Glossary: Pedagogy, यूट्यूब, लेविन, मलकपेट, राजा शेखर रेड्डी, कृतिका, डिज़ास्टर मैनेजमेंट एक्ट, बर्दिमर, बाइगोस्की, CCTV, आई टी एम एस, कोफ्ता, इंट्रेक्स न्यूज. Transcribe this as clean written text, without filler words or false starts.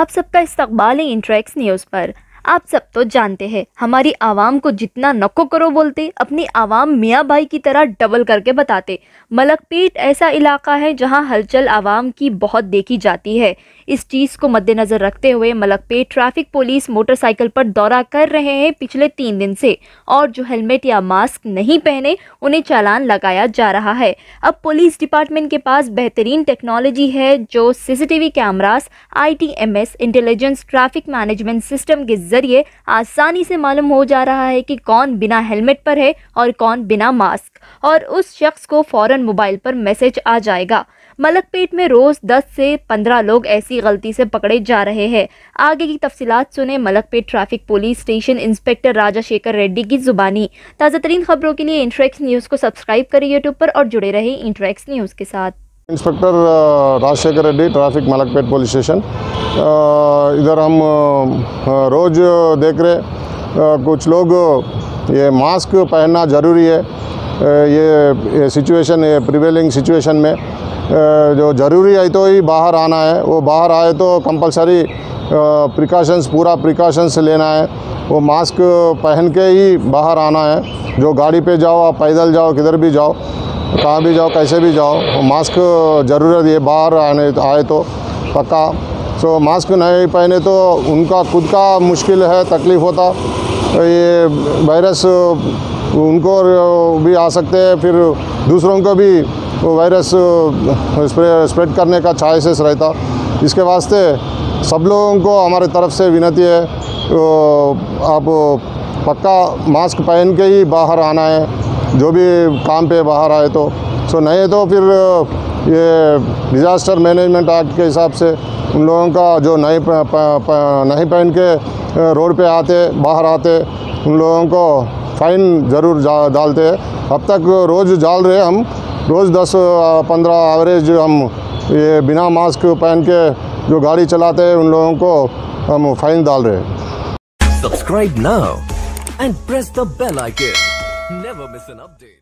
आप सबका इस्तकबाल है इंट्रेक्स न्यूज पर। आप सब तो जानते हैं हमारी आवाम को जितना नको करो बोलते, अपनी आवाम मियाँ भाई की तरह डबल करके बताते। मलकपेट ऐसा इलाका है जहाँ हलचल आवाम की बहुत देखी जाती है। इस चीज़ को मद्देनज़र रखते हुए मलकपेट ट्रैफिक पुलिस मोटरसाइकिल पर दौरा कर रहे हैं पिछले 3 दिन से, और जो हेलमेट या मास्क नहीं पहने उन्हें चालान लगाया जा रहा है। अब पुलिस डिपार्टमेंट के पास बेहतरीन टेक्नोलॉजी है जो CCTV cameras, ITMS intelligence traffic management system के जरिए आसानी से मालूम हो जा रहा है कि कौन बिना हेलमेट पर है और कौन बिना मास्क, और उस शख्स को फौरन मोबाइल पर मैसेज आ जाएगा। मलकपेट में रोज 10 से 15 लोग ऐसी गलती से पकड़े जा रहे हैं। आगे की तफसीलात सुने मलकपेट traffic police station inspector राजा शेखर रेड्डी की जुबानी। ताज़ा तरीन खबरों के लिए इंट्रेक्स न्यूज को सब्सक्राइब करें यूट्यूब पर और जुड़े रहे इंट्रेक्स न्यूज के साथ। Inspector राजा शेखर रेड्डी, traffic मलकपेट police station. इधर हम रोज़ देख रहे कुछ लोग ये मास्क पहनना ज़रूरी है, ये सिचुएशन, ये प्रिवेलिंग सिचुएशन में जो ज़रूरी है तो ही बाहर आना है। वो बाहर आए तो कंपलसरी प्रिकॉशंस, पूरा प्रिकॉशंस लेना है। वो मास्क पहन के ही बाहर आना है। जो गाड़ी पे जाओ, आप पैदल जाओ, किधर भी जाओ, कहाँ भी जाओ, कैसे भी जाओ, मास्क ज़रूरत है। बाहर आए तो पक्का सो मास्क नहीं पहने तो उनका खुद का मुश्किल है, तकलीफ़ होता। ये वायरस उनको भी आ सकते हैं, फिर दूसरों को भी वायरस स्प्रेड करने का चांसेस रहता। इसके वास्ते सब लोगों को हमारे तरफ से विनती है, आप पक्का मास्क पहन के ही बाहर आना है जो भी काम पे बाहर आए तो। सो नहीं तो फिर ये डिज़ास्टर मैनेजमेंट एक्ट के हिसाब से उन लोगों का जो नहीं पहन के रोड पे आते, बाहर आते, उन लोगों को फ़ाइन ज़रूर डालते हैं। अब तक रोज़ डाल रहे हम, रोज़ 10-15 एवरेज हम ये बिना मास्क पहन के जो गाड़ी चलाते हैं उन लोगों को हम फ़ाइन डाल रहे हैं। Subscribe now and press the bell icon. Never miss an update.